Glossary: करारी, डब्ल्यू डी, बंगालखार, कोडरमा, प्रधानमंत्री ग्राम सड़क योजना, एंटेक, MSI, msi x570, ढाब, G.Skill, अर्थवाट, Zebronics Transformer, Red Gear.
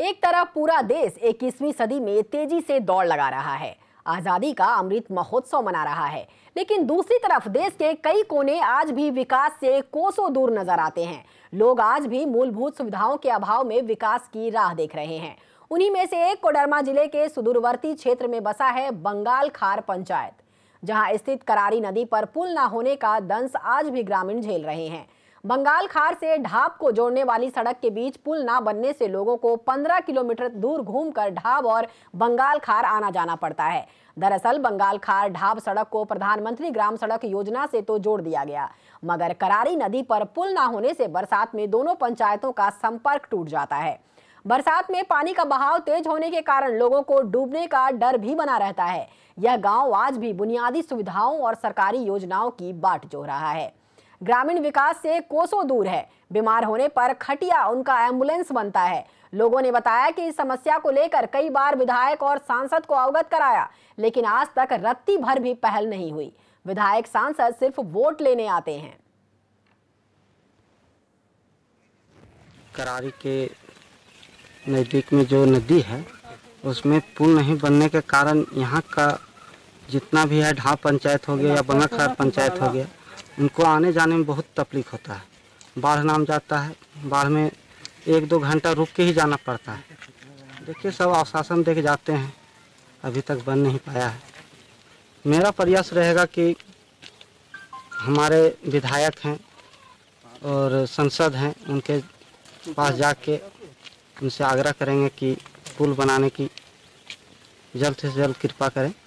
एक तरफ पूरा देश 21वीं सदी में तेजी से दौड़ लगा रहा है, आजादी का अमृत महोत्सव मना रहा है, लेकिन दूसरी तरफ देश के कई कोने आज भी विकास से कोसों दूर नजर आते हैं। लोग आज भी मूलभूत सुविधाओं के अभाव में विकास की राह देख रहे हैं। उन्हीं में से एक कोडरमा जिले के सुदूरवर्ती क्षेत्र में बसा है बंगालखार पंचायत, जहां स्थित करारी नदी पर पुल न होने का दंश आज भी ग्रामीण झेल रहे हैं। बंगालखार से ढाब को जोड़ने वाली सड़क के बीच पुल ना बनने से लोगों को 15 किलोमीटर दूर घूमकर ढाब और बंगालखार आना जाना पड़ता है। दरअसल बंगालखार ढाब सड़क को प्रधानमंत्री ग्राम सड़क योजना से तो जोड़ दिया गया, मगर करारी नदी पर पुल ना होने से बरसात में दोनों पंचायतों का संपर्क टूट जाता है। बरसात में पानी का बहाव तेज होने के कारण लोगों को डूबने का डर भी बना रहता है। यह गाँव आज भी बुनियादी सुविधाओं और सरकारी योजनाओं की बाट जोह रहा है, ग्रामीण विकास से कोसों दूर है। बीमार होने पर खटिया उनका एम्बुलेंस बनता है। लोगों ने बताया कि इस समस्या को लेकर कई बार विधायक और सांसद को अवगत कराया, लेकिन आज तक रत्ती भर भी पहल नहीं हुई। विधायक सांसद सिर्फ वोट लेने आते हैं। करारी के नजदीक में जो नदी है उसमें पुल नहीं बनने के कारण यहाँ का जितना भी है ढाब पंचायत हो गया या बंगालखार पंचायत हो गया, उनको आने जाने में बहुत तकलीफ होता है। बाढ़ नाम जाता है, बाढ़ में 1-2 घंटा रुक के ही जाना पड़ता है। देखिए सब आश्वासन दे के जाते हैं, अभी तक बन नहीं पाया है। मेरा प्रयास रहेगा कि हमारे विधायक हैं और सांसद हैं, उनके पास जाके उनसे आग्रह करेंगे कि पुल बनाने की जल्द से जल्द कृपा करें।